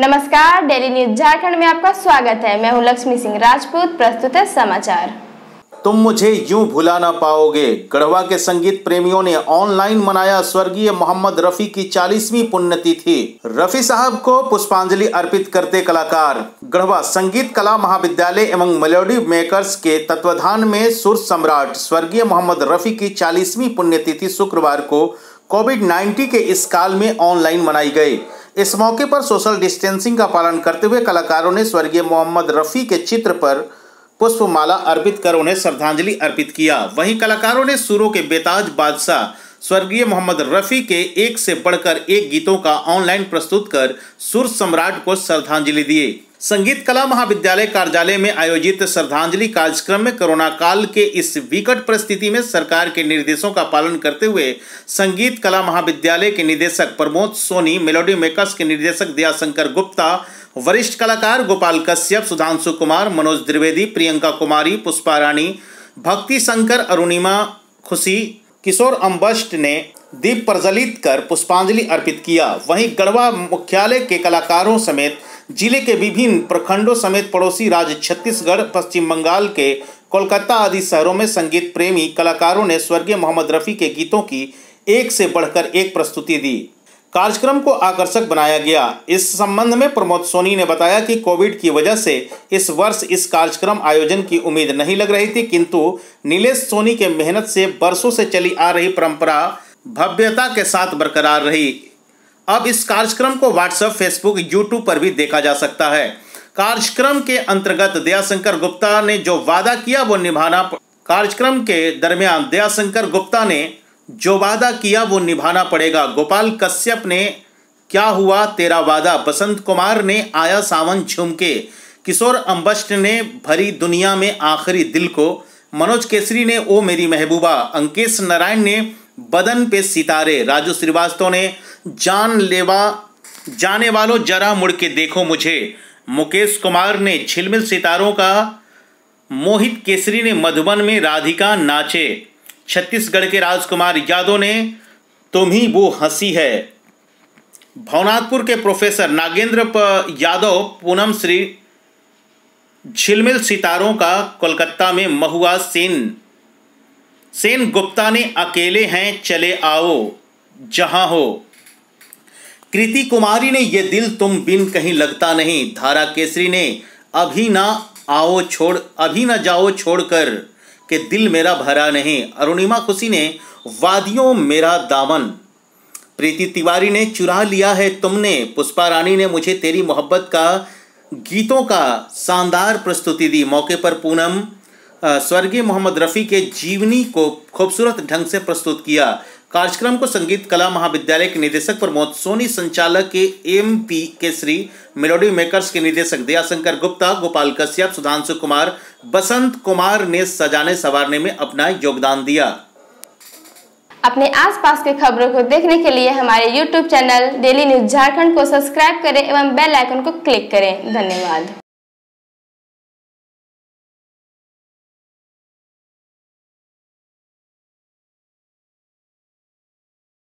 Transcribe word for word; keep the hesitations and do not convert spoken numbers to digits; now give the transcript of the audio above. नमस्कार, daily news Jharkhand में आपका स्वागत है। मैं हूं लक्ष्मी सिंह राजपूत। प्रस्तुत है समाचार। तुम मुझे यूं भुला ना पाओगे। गढ़वा के संगीत प्रेमियों ने ऑनलाइन मनाया स्वर्गीय मोहम्मद रफी की चालीसवीं पुण्यतिथि। रफी साहब को पुष्पांजलि अर्पित करते कलाकार। गढ़वा संगीत कला महाविद्यालय एवं मेलोडी मेकर्स के तत्वाधान में सुर सम्राट स्वर्गीय मोहम्मद रफी की चालीसवीं पुण्यतिथि शुक्रवार को कोविड उन्नीस के इस काल में ऑनलाइन मनाई गई। इस मौके पर सोशल डिस्टेंसिंग का पालन करते हुए कलाकारों ने स्वर्गीय मोहम्मद रफी के चित्र पर पुष्पमाला अर्पित कर उन्हें श्रद्धांजलि अर्पित किया। वहीं कलाकारों ने सुरों के बेताज बादशाह स्वर्गीय मोहम्मद रफी के एक से बढ़कर एक गीतों का ऑनलाइन प्रस्तुत कर सुर सम्राट को श्रद्धांजलि दी। संगीत कला महाविद्यालय कार्यालय में आयोजित श्रद्धांजलि कार्यक्रम में कोरोना काल के इस विकट परिस्थिति में सरकार के निर्देशों का पालन करते हुए संगीत कला महाविद्यालय के निदेशक प्रमोद सोनी, मेलोडी मेकर्स के निर्देशक दयाशंकर गुप्ता, वरिष्ठ कलाकार गोपाल कश्यप, सुधांशु कुमार, मनोज द्विवेदी, प्रियंका कुमारी, पुष्पा रानी, भक्ति शंकर, अरुणिमा खुशी, किशोर अम्बस्ट ने दीप प्रज्वलित कर पुष्पांजलि अर्पित किया। वहीं गढ़वा मुख्यालय के कलाकारों समेत जिले के विभिन्न प्रखंडों समेत पड़ोसी राज्य छत्तीसगढ़, पश्चिम बंगाल के कोलकाता आदि शहरों में संगीत प्रेमी कलाकारों ने स्वर्गीय मोहम्मद रफ़ी के गीतों की एक से बढ़कर एक प्रस्तुति दी। कार्यक्रम को आकर्षक बनाया गया। इस संबंध में प्रमोद सोनी ने बताया कि कोविड की वजह से इस वर्ष इस कार्यक्रम आयोजन की उम्मीद नहीं लग रही थी, किंतु नीलेश सोनी के मेहनत से बरसों से चली आ रही परंपरा भव्यता के साथ बरकरार रही। अब इस कार्यक्रम को व्हाट्सएप, फेसबुक, यूट्यूब पर भी देखा जा सकता है। कार्यक्रम के अंतर्गत दयाशंकर गुप्ता ने जो वादा किया वो निभाना कार्यक्रम के दरमियान दयाशंकर गुप्ता ने जो वादा किया वो निभाना पड़ेगा। गोपाल कश्यप ने क्या हुआ तेरा वादा, बसंत कुमार ने आया सावन झुमके, किशोर अम्बस्ट ने भरी दुनिया में आखिरी दिल को, मनोज केसरी ने ओ मेरी महबूबा, अंकेश नारायण ने बदन पे सितारे, राजू श्रीवास्तव ने जान लेवा जाने वालों जरा मुड़ के देखो मुझे, मुकेश कुमार ने झिलमिल सितारों का, मोहित केसरी ने मधुबन में राधिका नाचे, छत्तीसगढ़ के राजकुमार यादव ने तुम ही वो हंसी है, भवनाथपुर के प्रोफेसर नागेंद्र यादव पूनम श्री झिलमिल सितारों का, कोलकाता में महुआ सेन सेन गुप्ता ने अकेले हैं चले आओ जहां हो, कृति कुमारी ने ये दिल तुम बिन कहीं लगता नहीं, धारा केसरी ने अभी ना आओ छोड़ अभी ना जाओ छोड़कर के दिल मेरा भरा नहीं, अरुणिमा खुशी ने वादियों मेरा दामन, प्रीति तिवारी ने चुरा लिया है तुमने, पुष्पा रानी ने मुझे तेरी मोहब्बत का गीतों का शानदार प्रस्तुति दी। मौके पर पूनम स्वर्गीय मोहम्मद रफ़ी के जीवनी को खूबसूरत ढंग से प्रस्तुत किया। कार्यक्रम को संगीत कला महाविद्यालय के निदेशक प्रमोद सोनी, संचालक के M P Kesari, melody makers के निदेशक दयाशंकर गुप्ता, गोपाल कश्यप, सुधांशु कुमार, बसंत कुमार ने सजाने संवारने में अपना योगदान दिया। अपने आसपास के खबरों को देखने के लिए हमारे YouTube channel daily news Jharkhand को सब्सक्राइब करें एवं बेल आइकन को क्लिक करें। धन्यवाद।